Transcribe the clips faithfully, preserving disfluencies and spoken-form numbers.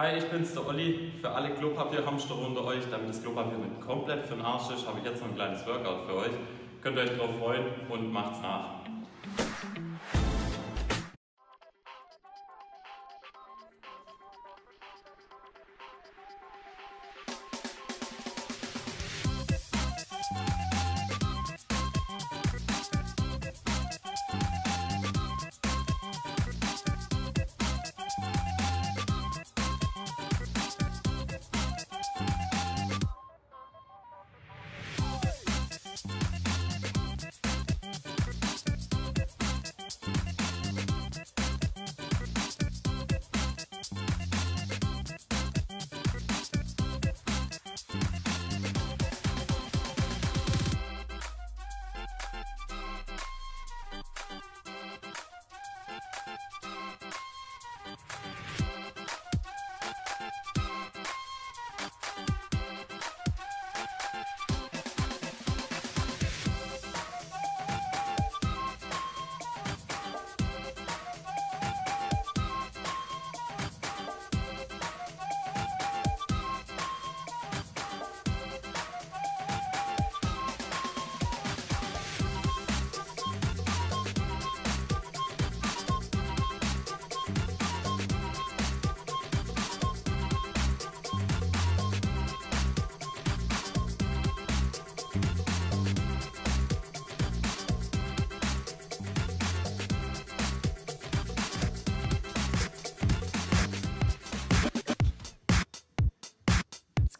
Hi, ich bin's, der Olli. Für alle Klopapierhamster unter euch, damit das Klopapier nicht komplett für den Arsch ist, habe ich jetzt noch ein kleines Workout für euch. Könnt ihr euch drauf freuen und macht's nach.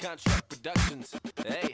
Construct Productions, hey.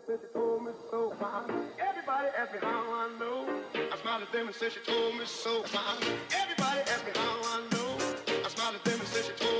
And said she told me so. Everybody asked me how I know. I smiled at them and said she told me so. Everybody asked me how I know. I smiled at them and said she told me so.